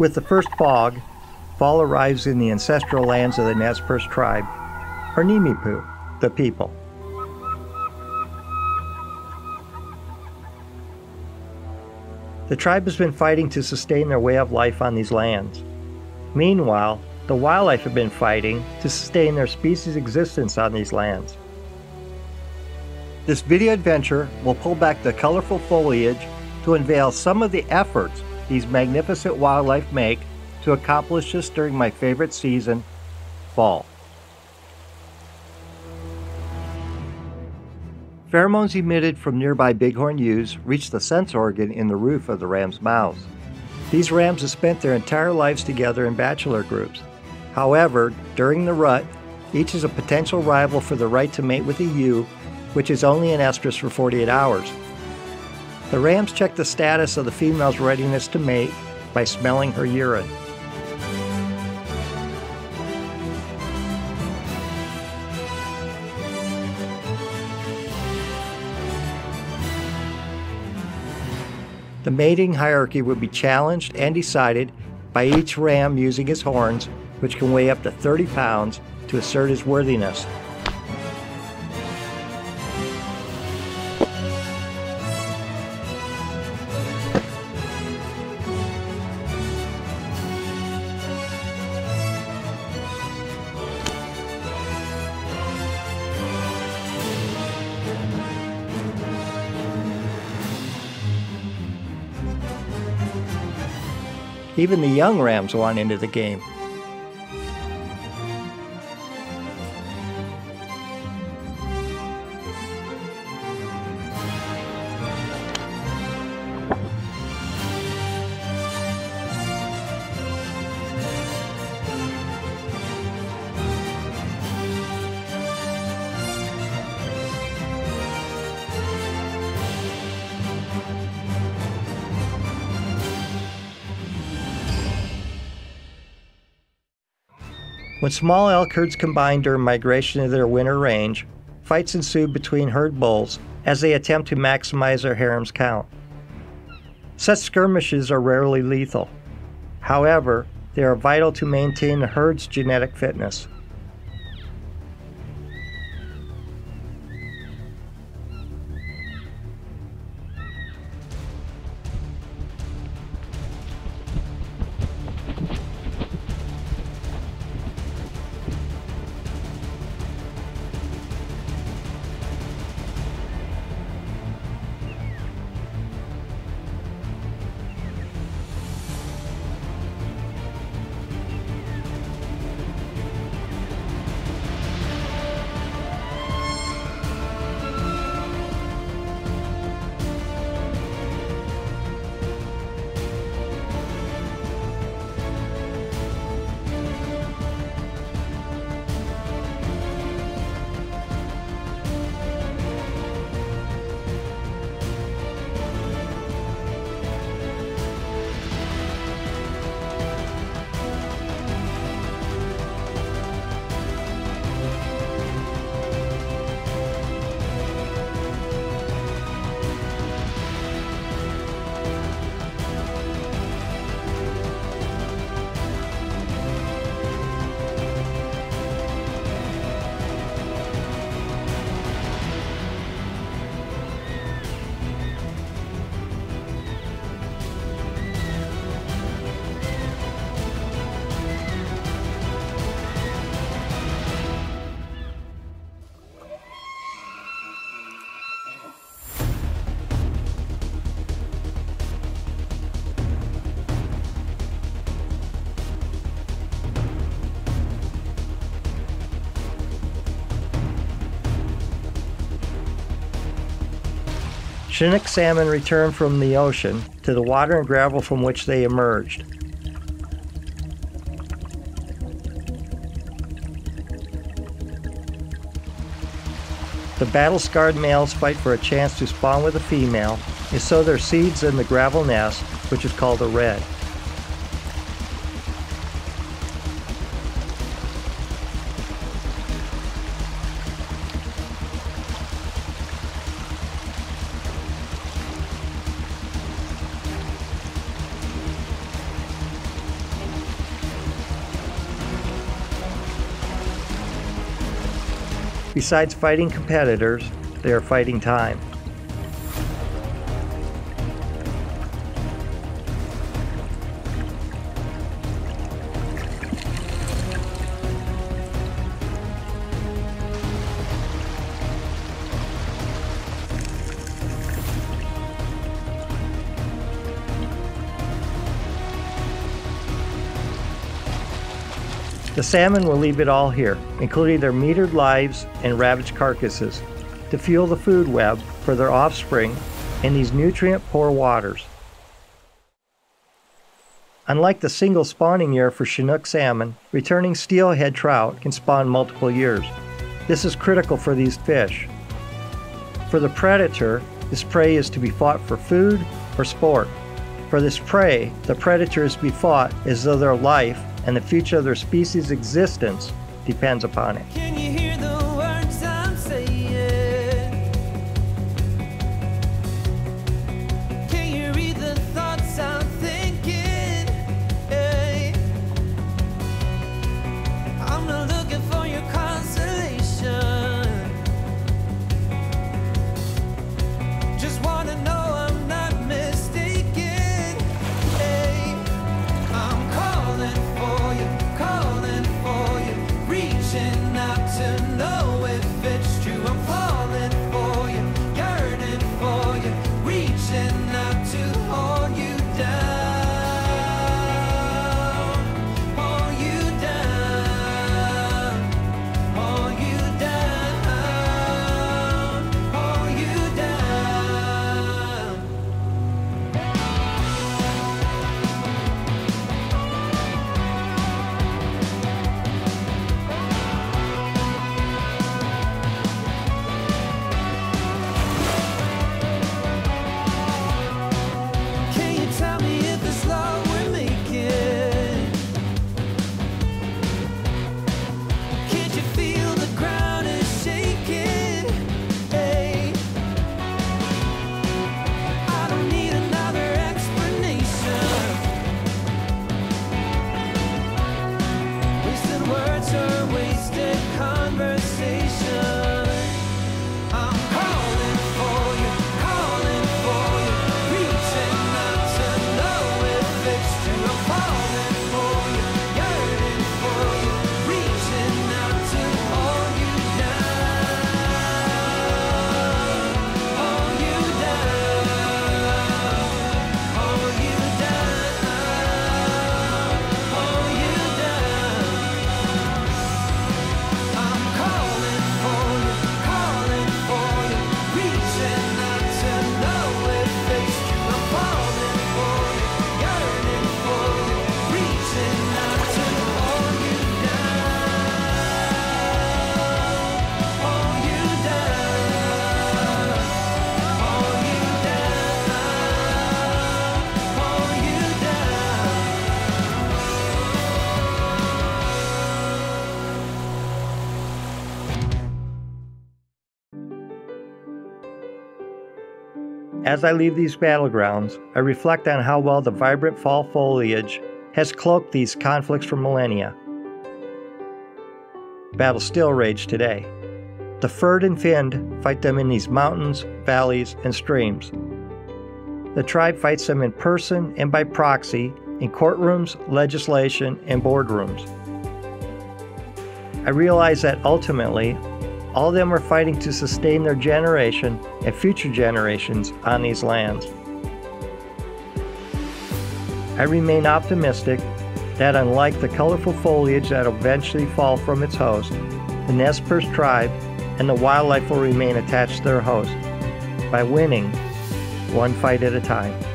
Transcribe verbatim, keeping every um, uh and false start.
With the first fog, fall arrives in the ancestral lands of the Nez Perce tribe, or Nimiipuu, the people. The tribe has been fighting to sustain their way of life on these lands. Meanwhile, the wildlife have been fighting to sustain their species' existence on these lands. This video adventure will pull back the colorful foliage to unveil some of the efforts these magnificent wildlife make to accomplish this during my favorite season, fall. Pheromones emitted from nearby bighorn ewes reach the sense organ in the roof of the ram's mouth. These rams have spent their entire lives together in bachelor groups. However, during the rut, each is a potential rival for the right to mate with a ewe, which is only in estrus for forty-eight hours. The rams check the status of the female's readiness to mate by smelling her urine. The mating hierarchy would be challenged and decided by each ram using his horns, which can weigh up to thirty pounds, to assert his worthiness. Even the young rams want into the game. When small elk herds combine during migration to their winter range, fights ensue between herd bulls as they attempt to maximize their harem's count. Such skirmishes are rarely lethal. However, they are vital to maintain the herd's genetic fitness. Chinook salmon return from the ocean to the water and gravel from which they emerged. The battle-scarred males fight for a chance to spawn with a female and sow their seeds in the gravel nest, which is called a red. Besides fighting competitors, they are fighting time. The salmon will leave it all here, including their meatered lives and ravaged carcasses, to fuel the food web for their offspring in these nutrient-poor waters. Unlike the single spawning year for Chinook salmon, returning steelhead trout can spawn multiple years. This is critical for these fish. For the predator, this prey is to be fought for food or sport. For this prey, the predator is to be fought as though their life and the future of their species' existence depends upon it. Can you hear the words I'm saying? Can you read the thoughts I'm thinking? Hey. I'm not looking for your consolation. Just want to know I'm not mistaken. Hey. I'm calling. As I leave these battlegrounds, I reflect on how well the vibrant fall foliage has cloaked these conflicts for millennia. Battles still rage today. The furred and finned fight them in these mountains, valleys, and streams. The tribe fights them in person and by proxy in courtrooms, legislation, and boardrooms. I realize that ultimately, all of them are fighting to sustain their generation and future generations on these lands. I remain optimistic that unlike the colorful foliage that will eventually fall from its host, the Nez Perce tribe and the wildlife will remain attached to their host by winning one fight at a time.